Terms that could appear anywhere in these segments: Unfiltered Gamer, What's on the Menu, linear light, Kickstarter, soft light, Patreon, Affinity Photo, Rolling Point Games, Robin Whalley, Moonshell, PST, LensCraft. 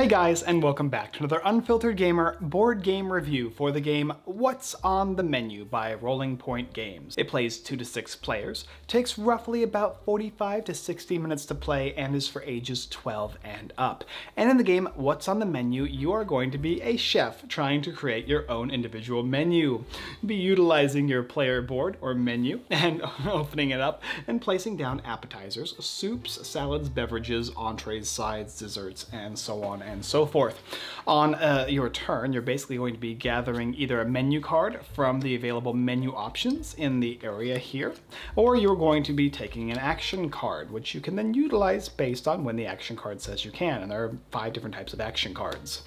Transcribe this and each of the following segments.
Hey guys, and welcome back to another Unfiltered Gamer board game review for the game What's on the Menu by Rolling Point Games. It plays 2 to 6 players, takes roughly about 45 to 60 minutes to play, and is for ages 12 and up. And in the game What's on the Menu, you are going to be a chef trying to create your own individual menu. Be utilizing your player board or menu and opening it up and placing down appetizers, soups, salads, beverages, entrees, sides, desserts, and so on and so forth. On your turn, you're basically going to be gathering either a menu card from the available menu options in the area here, or you're going to be taking an action card, which you can then utilize based on when the action card says you can, and there are 5 different types of action cards.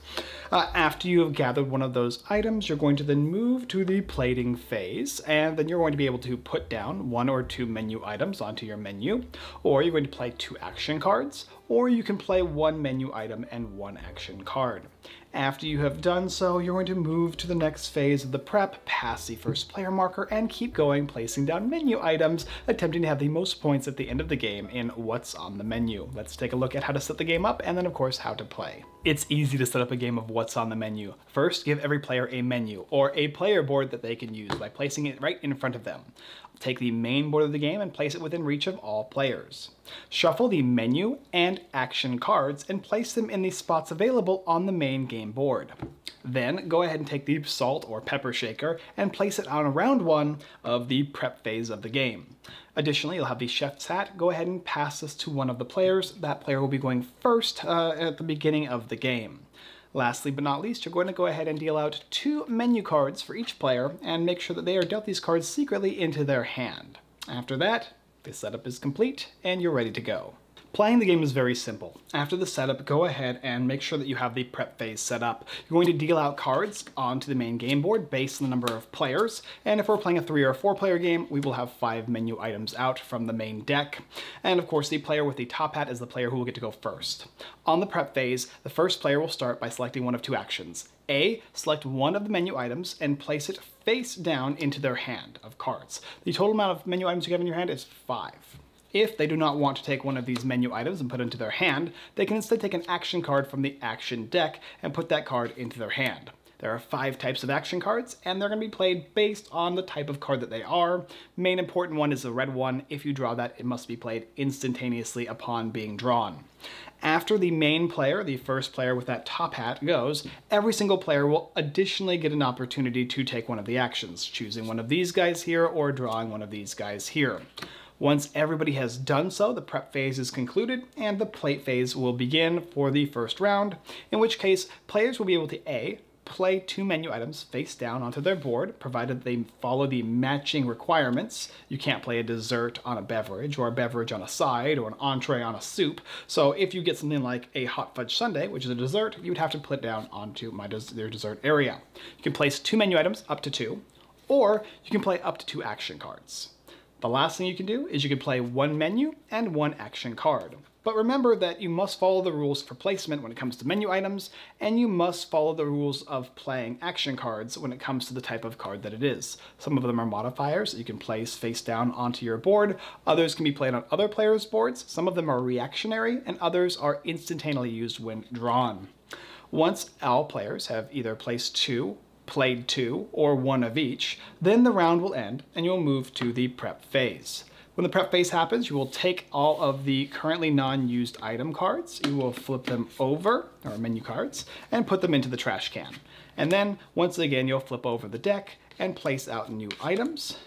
After you have gathered one of those items, you're going to then move to the plating phase, and then you're going to be able to put down 1 or 2 menu items onto your menu, or you're going to play 2 action cards, or you can play 1 menu item and 1 action card. After you have done so, you're going to move to the next phase of the prep, pass the first player marker, and keep going, placing down menu items, attempting to have the most points at the end of the game in What's on the Menu. Let's take a look at how to set the game up, and then of course how to play. It's easy to set up a game of What's on the Menu. First, give every player a menu, or a player board that they can use by placing it right in front of them. Take the main board of the game and place it within reach of all players. Shuffle the menu and action cards and place them in the spots available on the main game board. Then go ahead and take the salt or pepper shaker and place it on round 1 of the prep phase of the game. Additionally, you'll have the chef's hat. Go ahead and pass this to one of the players. That player will be going first at the beginning of the game. Lastly but not least, you're going to go ahead and deal out 2 menu cards for each player and make sure that they are dealt these cards secretly into their hand. After that, the setup is complete and you're ready to go. Playing the game is very simple. After the setup, go ahead and make sure that you have the prep phase set up. You're going to deal out cards onto the main game board based on the number of players, and if we're playing a 3 or 4 player game, we will have 5 menu items out from the main deck, and of course the player with the top hat is the player who will get to go first. On the prep phase, the first player will start by selecting 1 of 2 actions. A, select 1 of the menu items and place it face down into their hand of cards. The total amount of menu items you have in your hand is 5. If they do not want to take one of these menu items and put it into their hand, they can instead take an action card from the action deck and put that card into their hand. There are 5 types of action cards, and they're going to be played based on the type of card that they are. Main important one is the red one. If you draw that, it must be played instantaneously upon being drawn. After the main player, the first player with that top hat, goes, every single player will additionally get an opportunity to take one of the actions, choosing one of these guys here or drawing one of these guys here. Once everybody has done so, the prep phase is concluded and the plate phase will begin for the first round, in which case players will be able to A, play 2 menu items face down onto their board, provided they follow the matching requirements. You can't play a dessert on a beverage, or a beverage on a side, or an entree on a soup. So if you get something like a hot fudge sundae, which is a dessert, you would have to put it down onto your dessert area. You can place 2 menu items, up to 2, or you can play up to 2 action cards. The last thing you can do is you can play 1 menu and 1 action card. But remember that you must follow the rules for placement when it comes to menu items, and you must follow the rules of playing action cards when it comes to the type of card that it is. Some of them are modifiers that you can place face down onto your board, others can be played on other players' boards, some of them are reactionary, and others are instantaneously used when drawn. Once all players have either placed 2, played 2, or 1 of each, then the round will end and you'll move to the prep phase. When the prep phase happens, you will take all of the currently non-used item cards, you will flip them over, or menu cards, and put them into the trash can. And then, once again, you'll flip over the deck and place out new items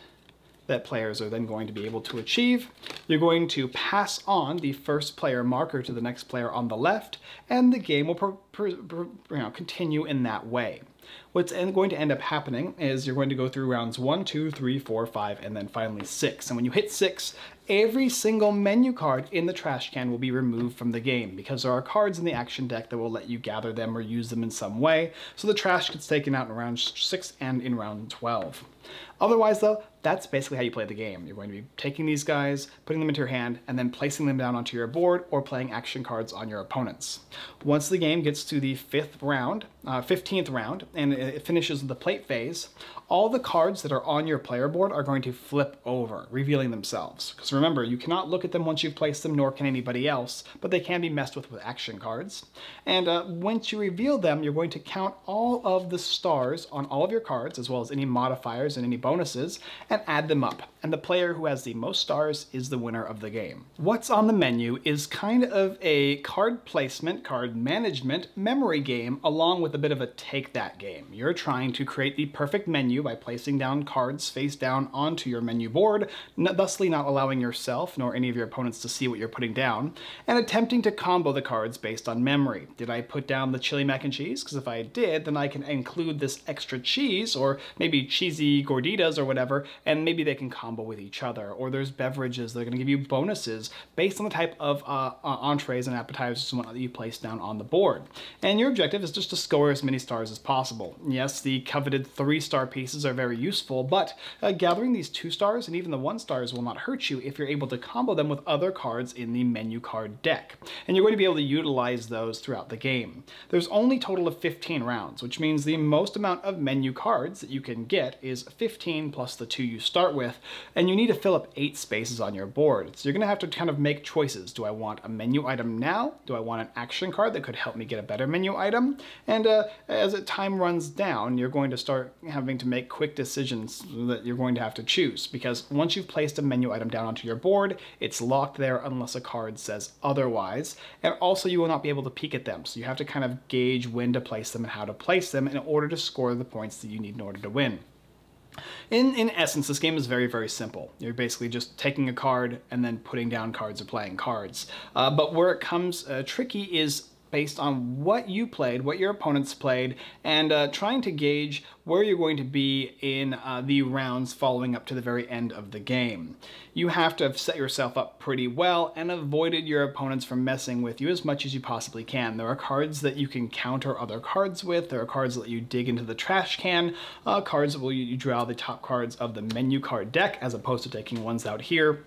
that players are then going to be able to achieve. You're going to pass on the first player marker to the next player on the left, and the game will continue in that way. What's going to end up happening is you're going to go through rounds 1, 2, 3, 4, 5, and then finally 6. And when you hit 6, every single menu card in the trash can will be removed from the game, because there are cards in the action deck that will let you gather them or use them in some way. So the trash gets taken out in round 6 and in round 12. Otherwise though, that's basically how you play the game. You're going to be taking these guys, putting them into your hand, and then placing them down onto your board or playing action cards on your opponents. Once the game gets to the 15th round, and it finishes the plate phase, all the cards that are on your player board are going to flip over, revealing themselves. Because remember, you cannot look at them once you've placed them, nor can anybody else, but they can be messed with action cards. And once you reveal them, you're going to count all of the stars on all of your cards, as well as any modifiers and any bonuses, and add them up. And the player who has the most stars is the winner of the game. What's on the Menu is kind of a card placement, card management, memory game, along with a bit of a take that game. You're trying to create the perfect menu by placing down cards face down onto your menu board, thusly not allowing yourself nor any of your opponents to see what you're putting down, and attempting to combo the cards based on memory. Did I put down the chili mac and cheese? Because if I did, then I can include this extra cheese, or maybe cheesy gorditas or whatever, and maybe they can combo with each other. Or there's beverages that are going to give you bonuses based on the type of entrees and appetizers and whatnot that you place down on the board. And your objective is just to score as many stars as possible. Yes, the coveted 3-star pieces are very useful, but gathering these 2 stars and even the 1 stars will not hurt you if you're able to combo them with other cards in the menu card deck. And you're going to be able to utilize those throughout the game. There's only a total of 15 rounds, which means the most amount of menu cards that you can get is 15 plus the 2 you start with, and you need to fill up 8 spaces on your board. So you're going to have to kind of make choices. Do I want a menu item now? Do I want an action card that could help me get a better menu item? And as time runs down, you're going to start having to make quick decisions that you're going to have to choose, because once you've placed a menu item down onto your board, it's locked there unless a card says otherwise, and also you will not be able to peek at them. So you have to kind of gauge when to place them and how to place them in order to score the points that you need in order to win. In essence, this game is very, very simple. You're basically just taking a card and then putting down cards or playing cards. But where it comes tricky is based on what you played, what your opponents played, and trying to gauge where you're going to be in the rounds following up to the very end of the game. You have to have set yourself up pretty well and avoided your opponents from messing with you as much as you possibly can. There are cards that you can counter other cards with, there are cards that let you dig into the trash can, cards that will you draw the top cards of the menu card deck as opposed to taking ones out here.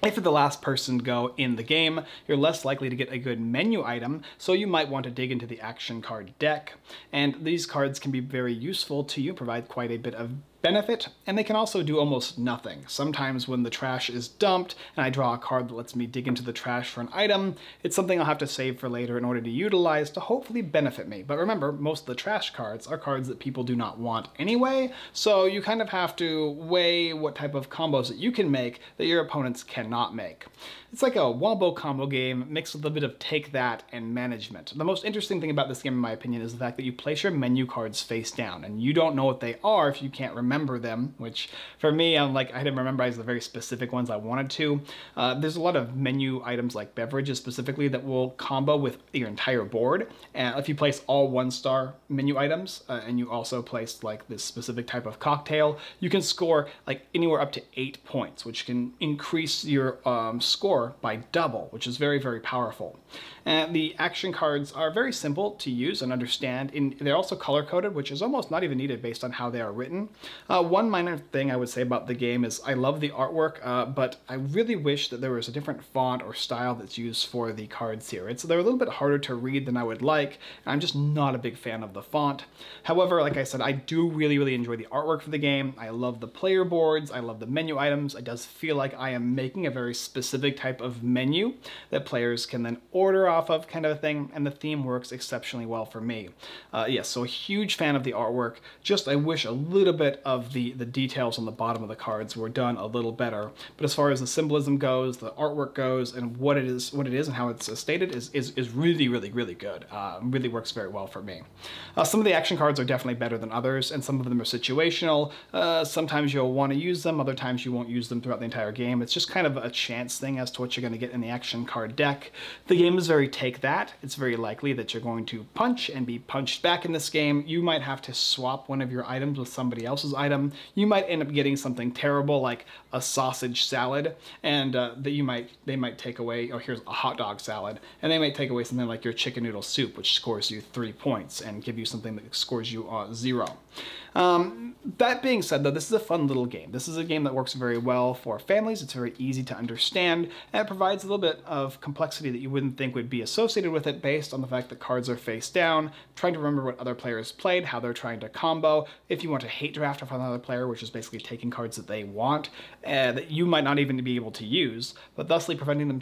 If you're the last person to go in the game, you're less likely to get a good menu item, so you might want to dig into the action card deck. And these cards can be very useful to you, provide quite a bit of benefit, and they can also do almost nothing. Sometimes when the trash is dumped and I draw a card that lets me dig into the trash for an item, it's something I'll have to save for later in order to utilize to hopefully benefit me. But remember, most of the trash cards are cards that people do not want anyway, so you kind of have to weigh what type of combos that you can make that your opponents cannot make. It's like a wombo combo game mixed with a bit of take that and management. The most interesting thing about this game, in my opinion, is the fact that you place your menu cards face down, and you don't know what they are if you can't remember them, which for me, I'm like, I didn't memorize the very specific ones I wanted to. There's a lot of menu items like beverages specifically that will combo with your entire board. And if you place all 1-star menu items and you also place like this specific type of cocktail, you can score like anywhere up to 8 points, which can increase your score by double, which is very, very powerful. And the action cards are very simple to use and understand. They're also color coded, which is almost not even needed based on how they are written. One minor thing I would say about the game is I love the artwork, but I really wish that there was a different font or style that's used for the cards here. They're a little bit harder to read than I would like, and I'm just not a big fan of the font. However, like I said, I do really, really enjoy the artwork for the game. I love the player boards, I love the menu items. It does feel like I am making a very specific type of menu that players can then order off of, kind of a thing, and the theme works exceptionally well for me. Yes, so a huge fan of the artwork. Just I wish a little bit of the details on the bottom of the cards were done a little better. But as far as the symbolism goes, the artwork goes, and what it is and how it's stated is really, really, really good. Really works very well for me. Some of the action cards are definitely better than others, and some of them are situational. Sometimes you'll want to use them, other times you won't use them throughout the entire game. It's just kind of a chance thing as to what you're going to get in the action card deck. The game is very take that. It's very likely that you're going to punch and be punched back in this game. You might have to swap one of your items with somebody else's item, you might end up getting something terrible like a sausage salad, and that they might take away, or here's a hot dog salad, and they might take away something like your chicken noodle soup, which scores you 3 points, and give you something that scores you 0. That being said, though, this is a fun little game. This is a game that works very well for families. It's very easy to understand, and it provides a little bit of complexity that you wouldn't think would be associated with it, based on the fact that cards are face down, trying to remember what other players played, how they're trying to combo, if you want to hate draft off another player, which is basically taking cards that they want, that you might not even be able to use, but thusly preventing them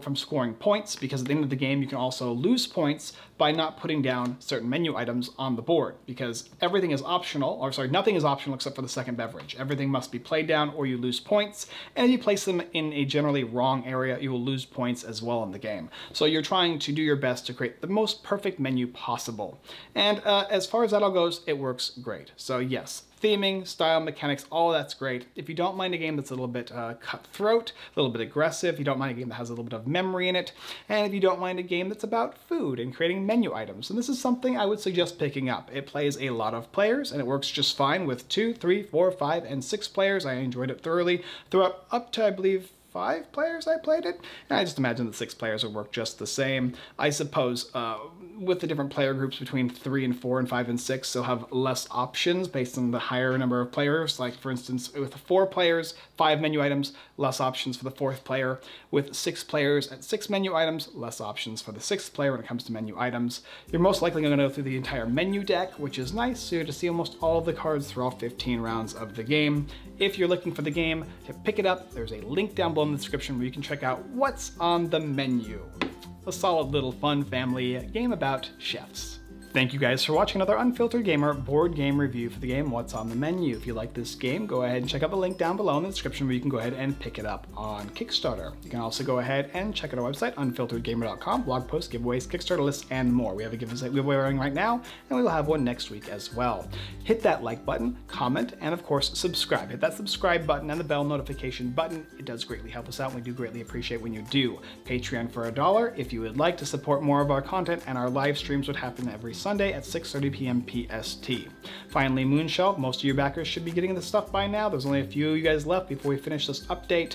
from scoring points, because at the end of the game, you can also lose points by not putting down certain menu items on the board, because everything is optional, or sorry, nothing is optional except for the second beverage. Everything must be played down or you lose points, and if you place them in a generally wrong area, you will lose points as well in the game. So you're trying to do your best to create the most perfect menu possible. And as far as that all goes, it works great. So yes, theming, style, mechanics, all that's great. If you don't mind a game that's a little bit cutthroat, a little bit aggressive, you don't mind a game that has a little bit of memory in it, and if you don't mind a game that's about food and creating menu items, and this is something I would suggest picking up. It plays a lot of players, and it works just fine with 2, 3, 4, 5, and 6 players. I enjoyed it thoroughly throughout up to, I believe, 5 players I played it, and I just imagine that 6 players will work just the same. I suppose with the different player groups between 3 and 4 and 5 and 6, they'll have less options based on the higher number of players. Like for instance, with 4 players, 5 menu items, less options for the 4th player. With 6 players at 6 menu items, less options for the 6th player when it comes to menu items. You're most likely going to go through the entire menu deck, which is nice, so you get to see almost all of the cards through all 15 rounds of the game. If you're looking for the game to pick it up, there's a link down below in the description where you can check out What's on the Menu. A solid little fun family game about chefs. Thank you guys for watching another Unfiltered Gamer board game review for the game What's on the Menu. If you like this game, go ahead and check out the link down below in the description where you can go ahead and pick it up on Kickstarter. You can also go ahead and check out our website, unfilteredgamer.com, blog posts, giveaways, Kickstarter lists, and more. We have a giveaway running right now, and we will have one next week as well. Hit that like button, comment, and of course, subscribe. Hit that subscribe button and the bell notification button. It does greatly help us out, and we do greatly appreciate when you do. Patreon for $1 if you would like to support more of our content, and our live streams would happen every Sunday at 6:30 p.m. PST. Finally, Moonshell, most of your backers should be getting this stuff by now. There's only a few of you guys left before we finish this update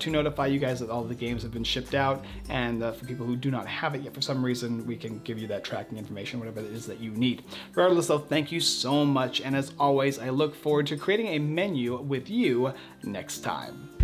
to notify you guys that all the games have been shipped out, and for people who do not have it yet for some reason, we can give you that tracking information, whatever it is that you need. Regardless though, thank you so much, and as always, I look forward to creating a menu with you next time.